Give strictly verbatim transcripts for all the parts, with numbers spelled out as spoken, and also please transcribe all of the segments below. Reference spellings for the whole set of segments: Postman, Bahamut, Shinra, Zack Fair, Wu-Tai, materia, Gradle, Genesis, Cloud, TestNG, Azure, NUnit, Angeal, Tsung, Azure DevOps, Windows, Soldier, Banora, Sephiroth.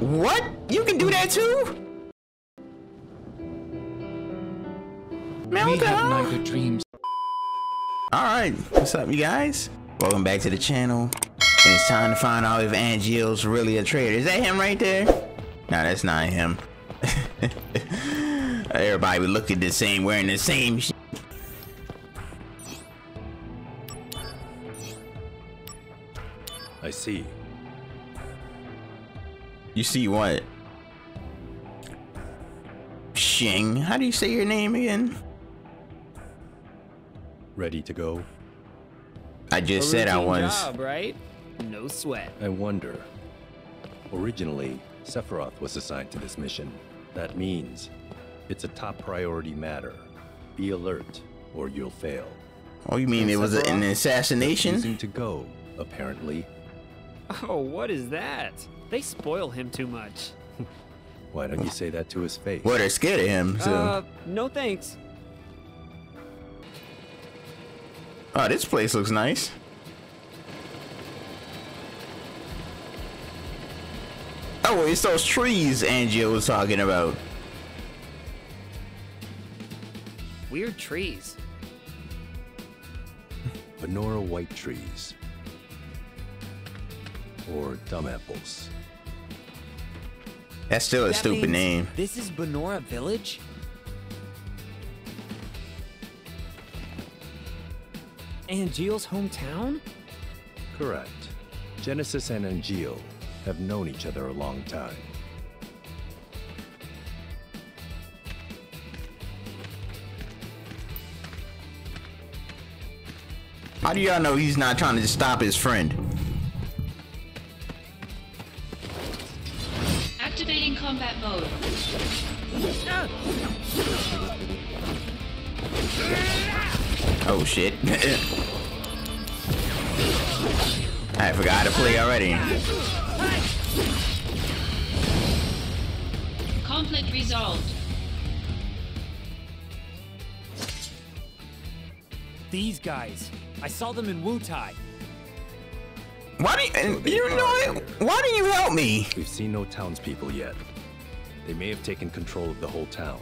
What? You can do that too? Man, what the hell? Neither dreams. All right, what's up, you guys? Welcome back to the channel. And it's time to find out if Angeal's really a traitor. Is that him right there? Nah, that's not him. Everybody would look at the same, wearing the same shit. I see. You see what? Shing. How do you say your name again? Ready to go. I just said I was. Job, right? No sweat. I wonder. Originally, Sephiroth was assigned to this mission. That means it's a top priority matter. Be alert, or you'll fail. Oh, you mean and it was a, an assassination? Refusing to go, apparently. Oh, what is that? They spoil him too much. Why don't you say that to his face? Well, they're scared of him, so... Uh, no thanks. Oh, this place looks nice. Oh, it's those trees Angeal was talking about. Weird trees. Banora white trees. Or dumb apples. That's still a that stupid name. This is Banora Village? Angeal's hometown? Correct. Genesis and Angeal have known each other a long time. How do y'all know he's not trying to stop his friend? Activating combat mode. Oh shit. I forgot to play already. Conflict resolved. These guys. I saw them in Wu-Tai. Why do you, so you know it? Why do you help me? We've seen no townspeople yet. They may have taken control of the whole town.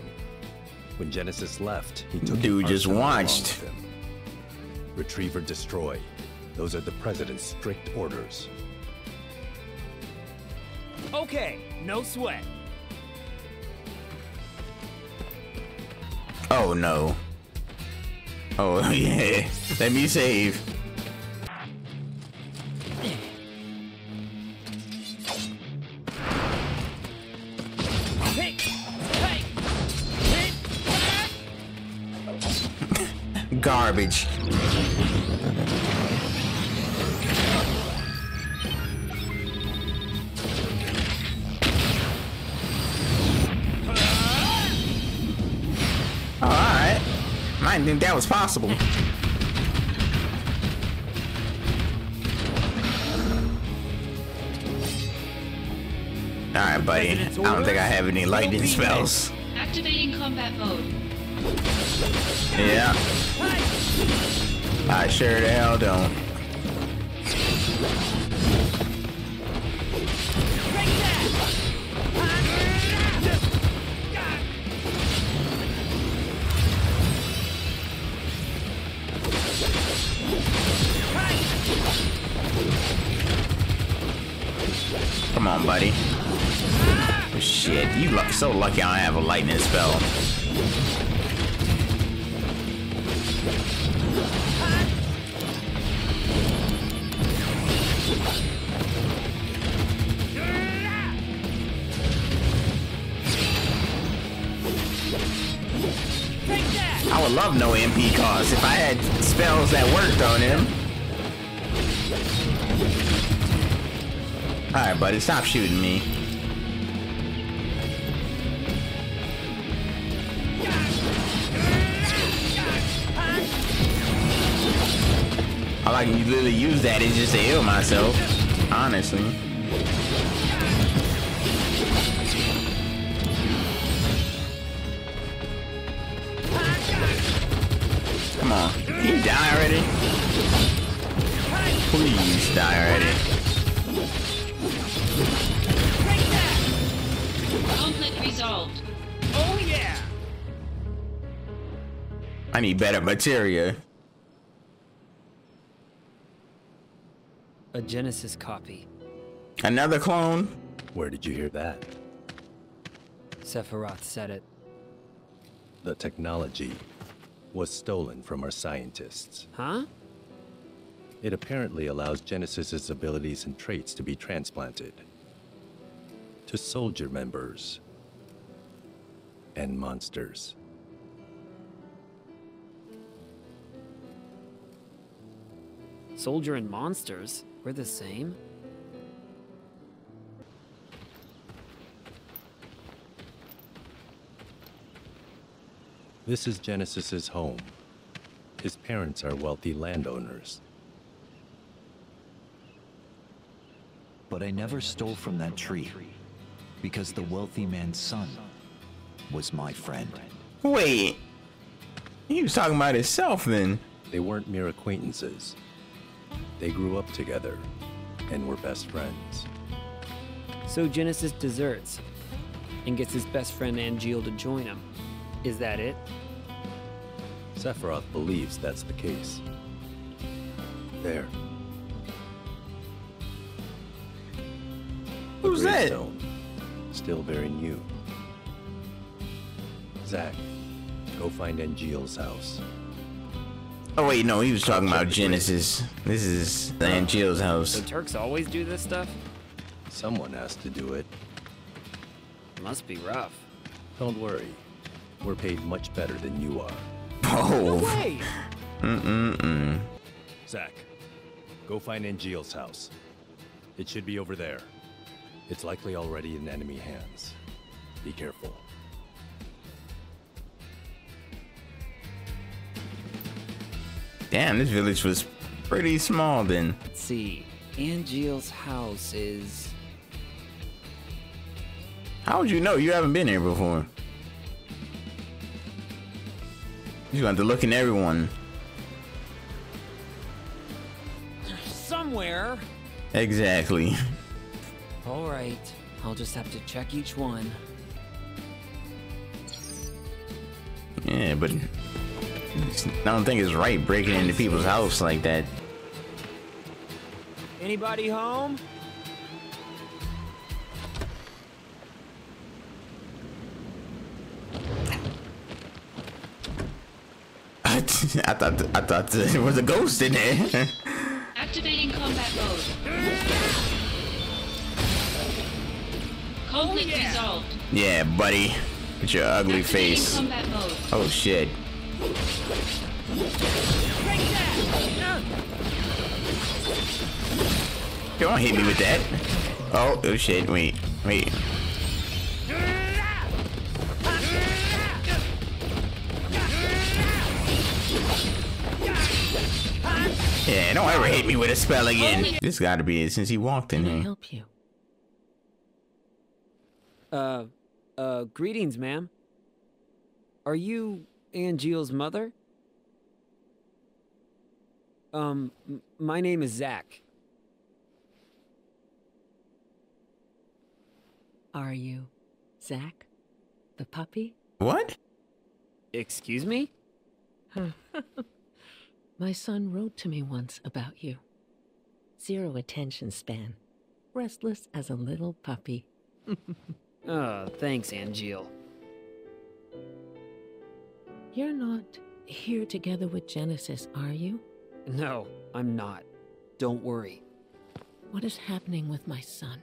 When Genesis left, he took Dude just watched. Retrieve or destroy. Those are the president's strict orders. Okay, no sweat. Oh no. Oh yeah, let me save. Garbage. I didn't think that was possible. Alright, buddy. I don't think I have any lightning spells. Activating combat mode. Yeah. I sure the hell don't. Come on, buddy. Oh, shit, you look so lucky I have a lightning spell. I would love no M P cards if I had spells that worked on him. Alright, buddy, stop shooting me. All I can literally use that is just to heal myself, honestly. Come on, can you die already? Please die already. Break that! world. Oh yeah. I need better materia. A Genesis copy. Another clone? Where did you hear that? Sephiroth said it. The technology was stolen from our scientists. Huh? It apparently allows Genesis's abilities and traits to be transplanted to soldier members and monsters. Soldier and monsters? We're the same? This is Genesis's home. His parents are wealthy landowners. But I never stole from that tree, because the wealthy man's son was my friend. Wait, he was talking about himself then. They weren't mere acquaintances. They grew up together and were best friends. So Genesis deserts and gets his best friend Angeal to join him. Is that it? Sephiroth believes that's the case. There. Who's that? Still very new. Zack, go find Angeal's house. Oh wait, no, he was talking about Genesis. This is the Angeal's house. The Turks always do this stuff? Someone has to do it. Must be rough. Don't worry. We're paid much better than you are. Oh. No way. Mm-mm-mm. Zack, go find Angeal's house. It should be over there. It's likely already in enemy hands. Be careful. Damn, this village was pretty small then. Let's see. Angeal's house is... How would you know? You haven't been here before. You're going to look in everyone. Somewhere. Exactly. All right. I'll just have to check each one. Yeah, but... I don't think it's right breaking into people's house like that. Anybody home? I thought I thought there was a ghost in there. Activating combat mode. Conflict oh, yeah. resolved. Yeah, buddy. Get your ugly Activating face. Combat mode. Oh shit. Break that. Uh. Don't hit me with that. Oh, oh shit, wait, wait. Yeah, don't ever hit me with a spell again. This gotta be it since he walked in here. Can I help you? Uh, uh, greetings, ma'am. Are you... Angeal's mother? Um, my name is Zack. Are you Zack, the puppy? What? Excuse me? My son wrote to me once about you. Zero attention span. Restless as a little puppy. Oh, thanks, Angeal. You're not here together with Genesis, are you? No, I'm not. Don't worry. What is happening with my son?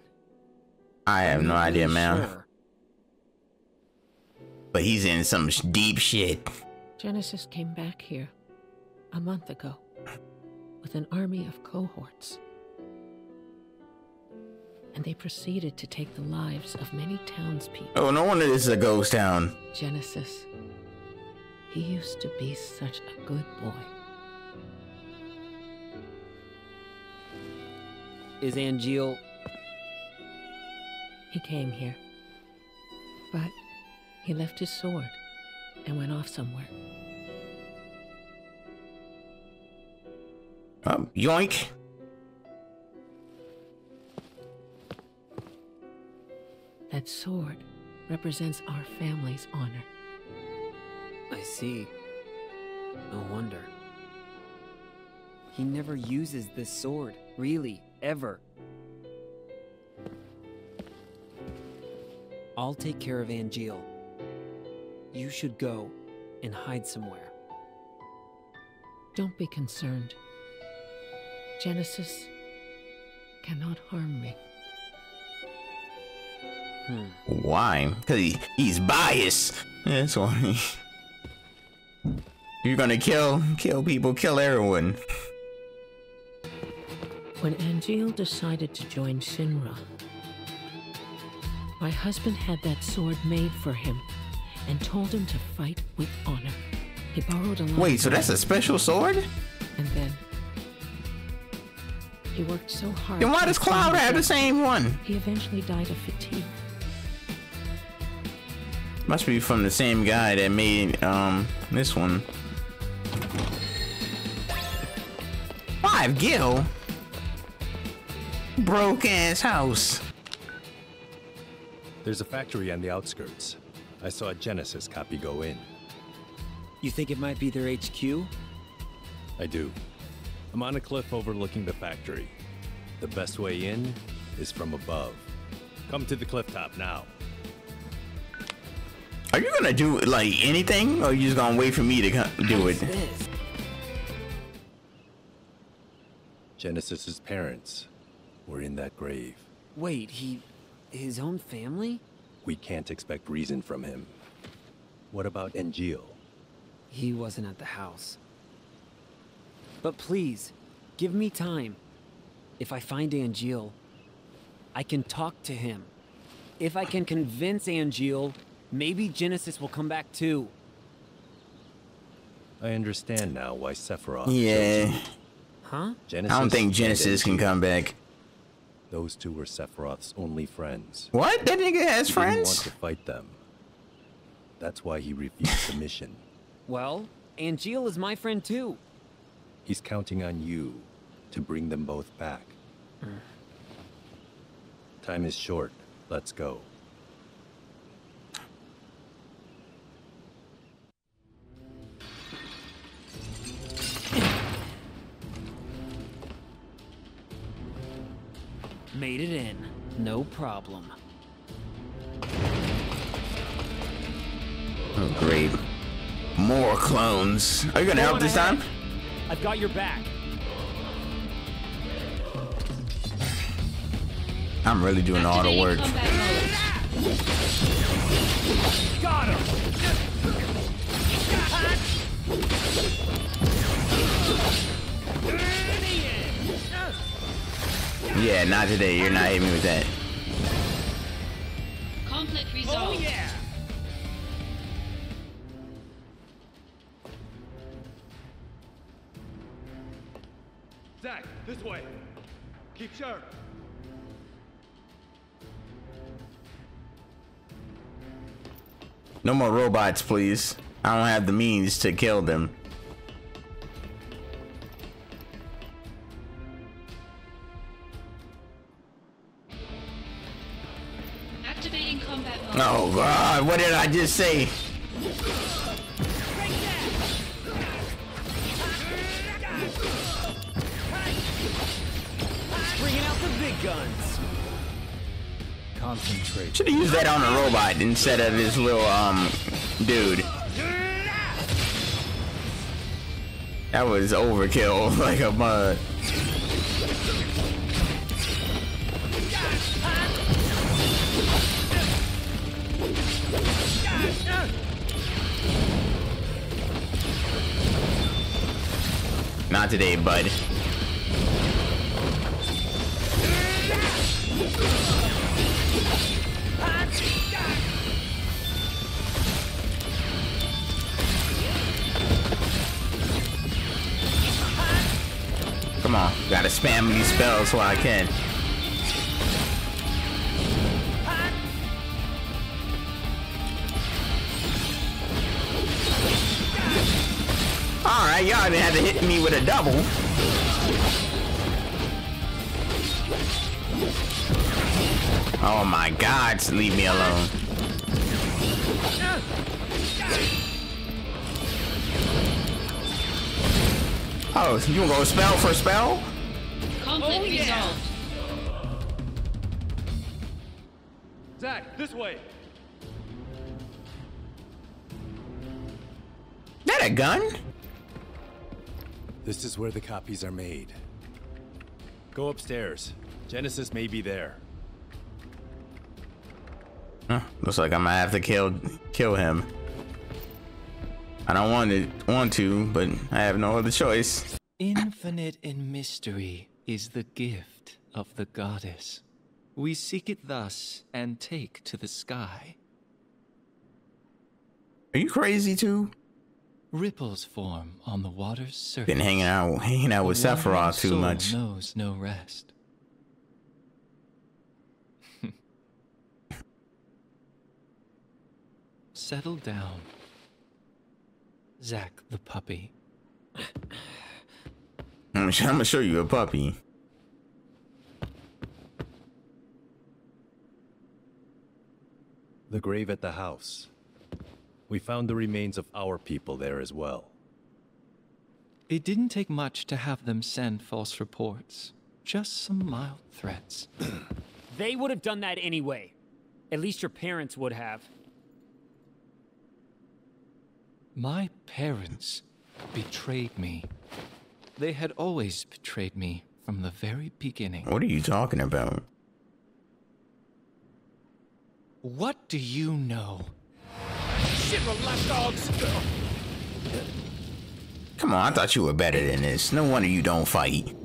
I have no idea, man. Sure. But he's in some deep shit. Genesis came back here a month ago with an army of cohorts. And they proceeded to take the lives of many townspeople. Oh, no wonder this is a ghost town. Genesis... He used to be such a good boy. Is Angeal... He came here. But he left his sword and went off somewhere. Um, yoink! That sword represents our family's honor. I see. No wonder. He never uses this sword, really, ever. I'll take care of Angeal. You should go and hide somewhere. Don't be concerned. Genesis cannot harm me. Hmm. Why? Because he, he's biased. Yeah, that's why. You're gonna kill, kill people, kill everyone. When Angeal decided to join Shinra, my husband had that sword made for him and told him to fight with honor. He borrowed a Wait, so that's a special sword? And then he worked so hard. Then why does Cloud have the same one? He eventually died of fatigue. Must be from the same guy that made um this one. Five gil. Broke ass house. There's a factory on the outskirts. I saw a Genesis copy go in. You think it might be their H Q? I do. I'm on a cliff overlooking the factory. The best way in is from above. Come to the clifftop now. Are you gonna do like anything, or are you just gonna wait for me to do it? This? Genesis's parents were in that grave. Wait, he... his own family? We can't expect reason from him. What about Angeal? He wasn't at the house. But please, give me time. If I find Angeal, I can talk to him. If I can convince Angeal, maybe Genesis will come back too. I understand now why Sephiroth. Yeah. Huh? Genesis I don't think Genesis can come back. Those two were Sephiroth's only friends. What? That nigga has he friends? Didn't want to fight them. That's why he refused the mission. Well, Angeal is my friend too. He's counting on you to bring them both back. Mm. Time is short. Let's go. Made it in. No problem. Oh, great. More clones. Are you gonna help this time? I've got your back. I'm really doing all the work. Got him. Yeah, not today. You're not hitting me with that. Conflict resolved. Oh, yeah. Zack, this way. Keep sharp. No more robots, please. I don't have the means to kill them. Activating combat mode. Oh God, what did I just say? Bringing out the big guns. Concentrate. Should have used that on a robot instead of his little um dude. That was overkill, like a mud. Not today, bud. Come on, gotta spam these spells while I can. Alright, y'all even had to hit me with a double. Oh my God, leave me alone. Oh, you wanna go spell for a spell? Conflict oh, yeah. resolved. Zack, this way. That a gun? This is where the copies are made. Go upstairs. Genesis may be there. Huh, looks like I'm gonna have to kill kill him. I don't want to, want to, but I have no other choice. Infinite in mystery is the gift of the goddess. We seek it thus and take to the sky. Are you crazy too? Ripples form on the water's surface. Been hanging out, hanging out with Sephiroth too much. The wandering soul knows no rest. Settle down. Zack the puppy. I'm gonna show you a puppy. The grave at the house. We found the remains of our people there as well. It didn't take much to have them send false reports. Just some mild threats. They would have done that anyway. At least your parents would have. My parents betrayed me. They had always betrayed me from the very beginning. What are you talking about? What do you know? Shinra lapdogs! Come on, I thought you were better than this. No wonder you don't fight.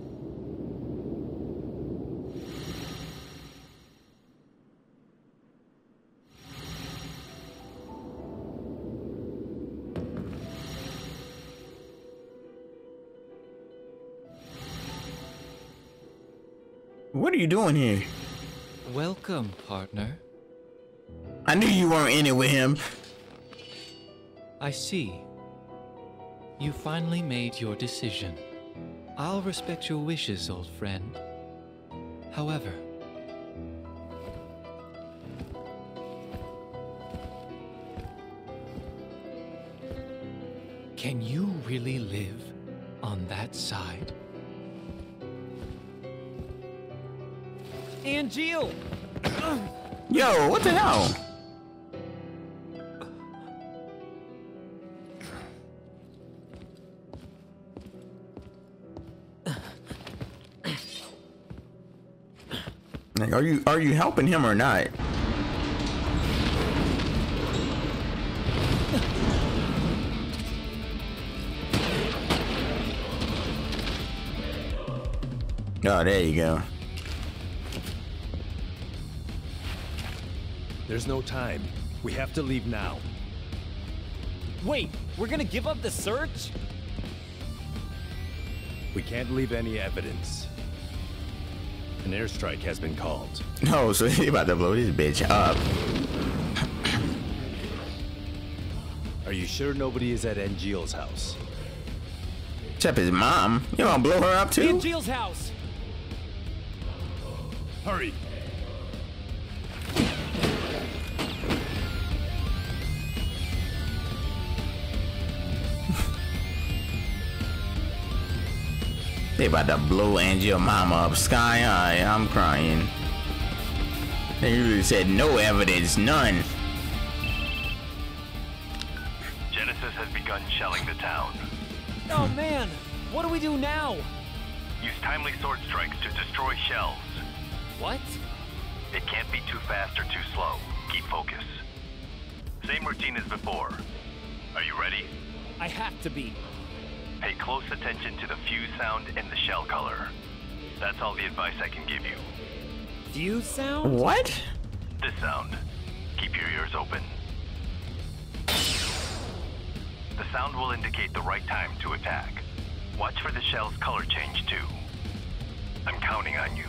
What are you doing here? Welcome, partner. I knew you weren't in it with him. I see. You finally made your decision. I'll respect your wishes, old friend. However... Can you really live on that side? Angeal! Yo, what the hell? Like, are you are you helping him or not? Oh, there you go. There's no time. We have to leave now. Wait, we're gonna give up the search? We can't leave any evidence. An airstrike has been called. No, so he's about to blow this bitch up. Are you sure nobody is at Angeal's house? Except his mom. You gonna blow her up too? Angeal's house. Hurry. They about to blow Angeal mama up sky high. I'm crying. They usually said no evidence, none. Genesis has begun shelling the town. Oh man, what do we do now? Use timely sword strikes to destroy shells. What? It can't be too fast or too slow. Keep focus. Same routine as before. Are you ready? I have to be. Pay close attention to the fuse sound and the shell color. That's all the advice I can give you. Fuse sound? What? This sound. Keep your ears open. The sound will indicate the right time to attack. Watch for the shell's color change too. I'm counting on you.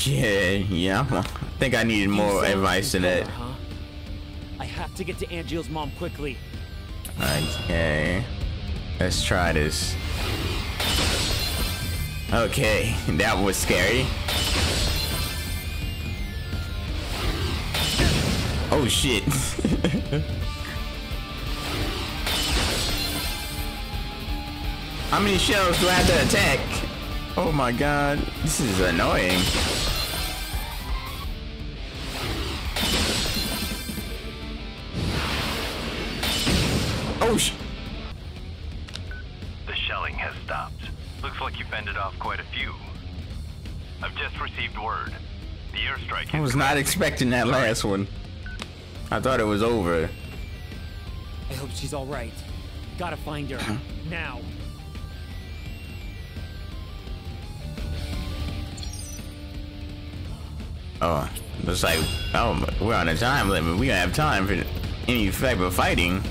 Yeah, yeah. I think I needed more advice than that. Huh? I have to get to Angeal's mom quickly. Okay. Let's try this. Okay, that was scary. Oh shit. How many shells do I have to attack? Oh my god, this is annoying. Oh sh- The shelling has stopped. Looks like you fended off quite a few. I've just received word. The airstrike I was not expecting that last one. I thought it was over. I hope she's alright. Gotta find her. Now. Oh, looks like oh, we're on a time limit. We don't have time for any type of fighting.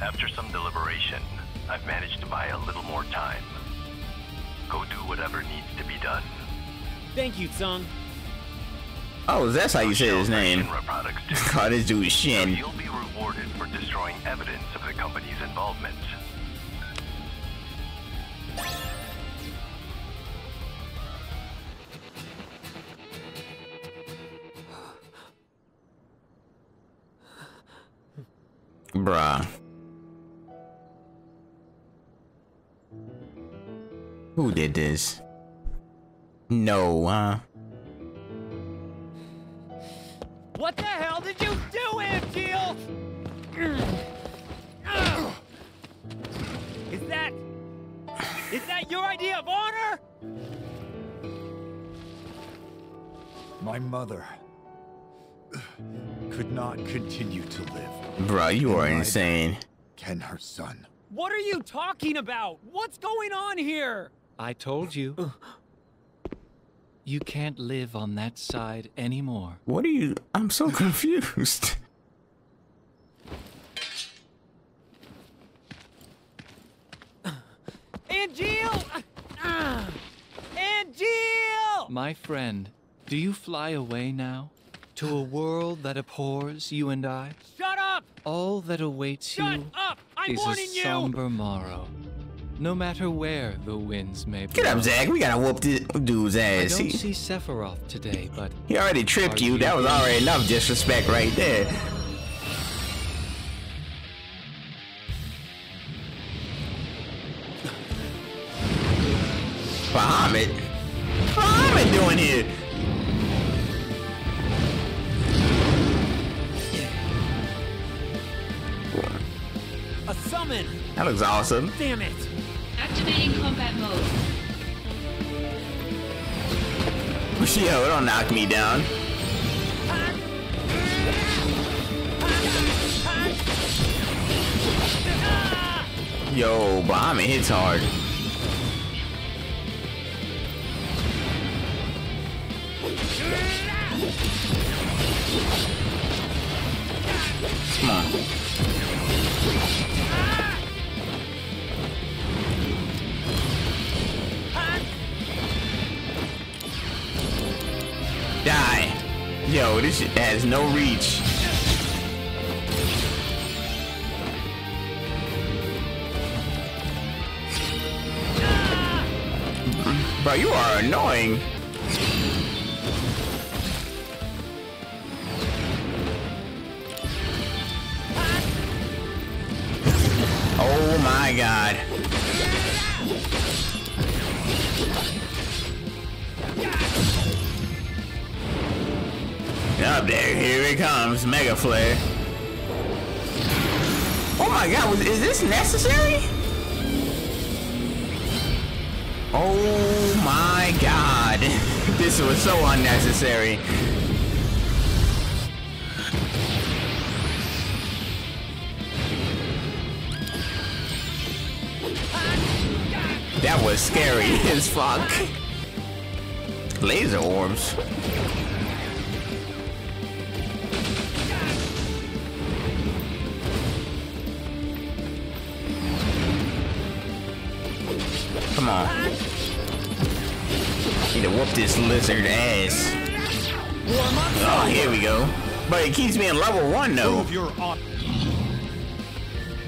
After some deliberation, I've managed to buy a little more time. Go do whatever needs to be done. Thank you, Tsung. Oh, that's how you say his name. God, this dude is Shin. You'll be rewarded for destroying evidence of the company's involvement. Bruh. Who did this? No, huh? What the hell did you do, Angeal? Is that... Is that your idea of honor? My mother... could not continue to live. Bruh, you are insane. Can her son. What are you talking about? What's going on here? I told you. You can't live on that side anymore. What are you... I'm so confused. Angeal! Angeal! My friend, do you fly away now? To a world that abhors you and I? Shut up! All that awaits Shut you up. I'm is warning a you. somber morrow. No matter where the winds may blow. Get up, Zack. We gotta whoop this dude's ass. I don't he, see Sephiroth today, but... He already tripped you. you. That was already enough disrespect right there. Bahamut? Bahamut doing here? A summon! That looks awesome. Damn it! Activating combat mode. Yo, don't knock me down. Yo, Bahamut hits hard. Come on. Die. Yo, this shit has no reach. Bro, you are annoying. Oh my god. Up there, here it comes, Mega Flare. Oh my god, was, is this necessary? Oh my god. This was so unnecessary. That was scary as fuck. Laser orbs. Come on. Need to whoop this lizard ass. Oh, here we go. But it keeps me in level one though.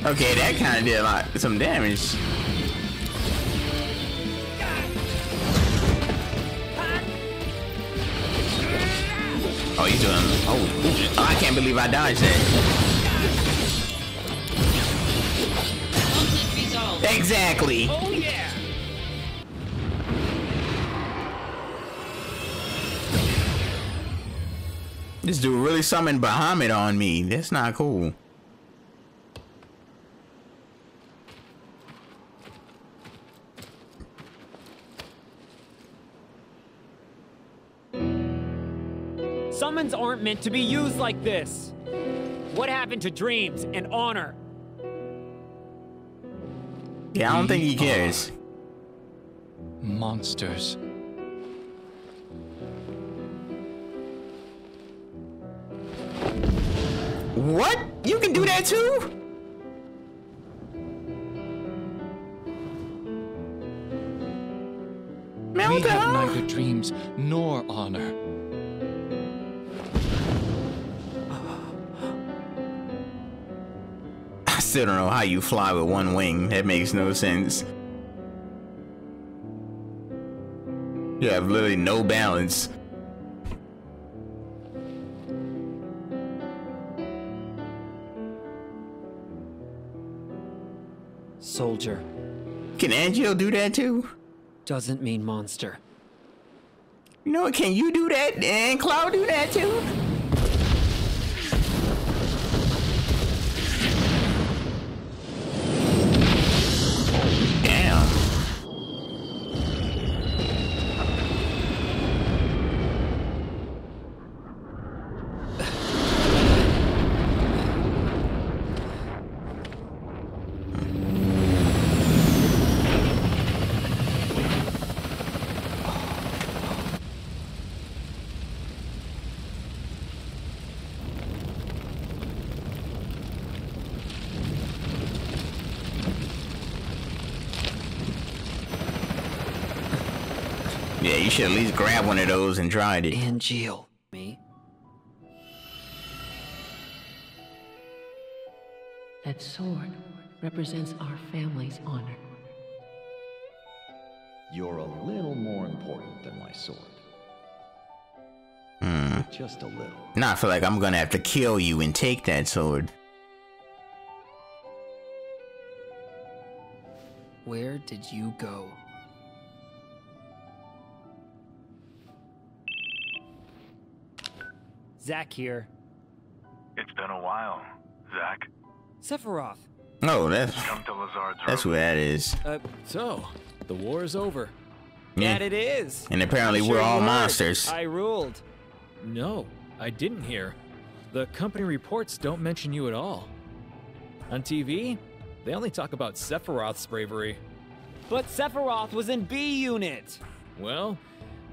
Okay, that kind of did a lot, some damage. Oh, you doing? Oh, I can't believe I dodged that. Exactly. Oh yeah. This dude really summoned Bahamut on me. That's not cool. Summons aren't meant to be used like this. What happened to dreams and honor? Yeah, I don't think he cares. Monsters. What? You can do that too? Man, what the hell? We have neither dreams nor honor. I still don't know how you fly with one wing. That makes no sense. You have literally no balance. Soldier. Can Angeal do that too? Doesn't mean monster. You know what? Can you do that? And Cloud do that too? Yeah, you should at least grab one of those and try it. Angeal. Me? That sword represents our family's honor. You're a little more important than my sword. Hmm. Just a little. Now I feel like I'm gonna have to kill you and take that sword. Where did you go? Zack here. It's been a while, Zack. Sephiroth. No, oh, that's Come to Lazard's that's room. Who that is. Uh, so, the war is over. Yeah, that it is. And apparently sure we're all heard. monsters. I ruled. No, I didn't hear. The company reports don't mention you at all. On T V, they only talk about Sephiroth's bravery. But Sephiroth was in B Unit. Well,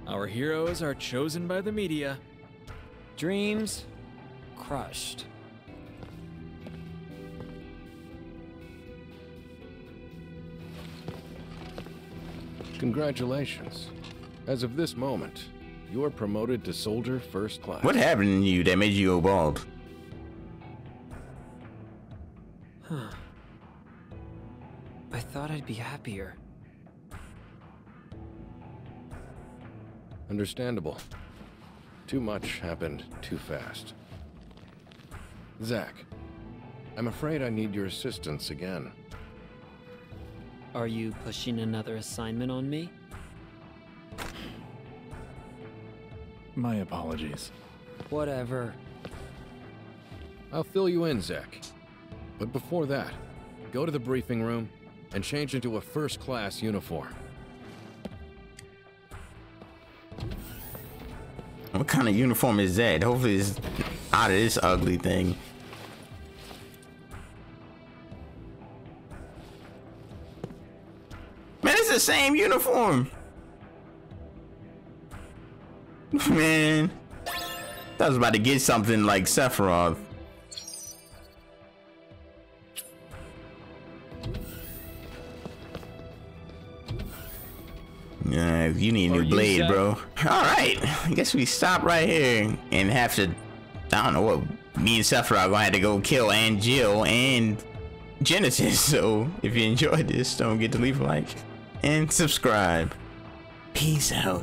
our heroes are chosen by the media. Dreams crushed. Congratulations. As of this moment, you're promoted to Soldier First Class. What happened to you that made you go bald? Huh. I thought I'd be happier. Understandable. Too much happened too fast. Zack, I'm afraid I need your assistance again. Are you pushing another assignment on me? My apologies. Whatever. I'll fill you in, Zack. But before that, go to the briefing room and change into a first-class uniform. What kind of uniform is that? Hopefully it's out of this ugly thing. Man, it's the same uniform. Man, I was about to get something like Sephiroth. Uh, you need a new blade, bro. Alright, I guess we stop right here and have to, I don't know what, me and Sephiroth are gonna have to go kill Angeal and Genesis. So if you enjoyed this, don't forget to leave a like and subscribe. Peace out.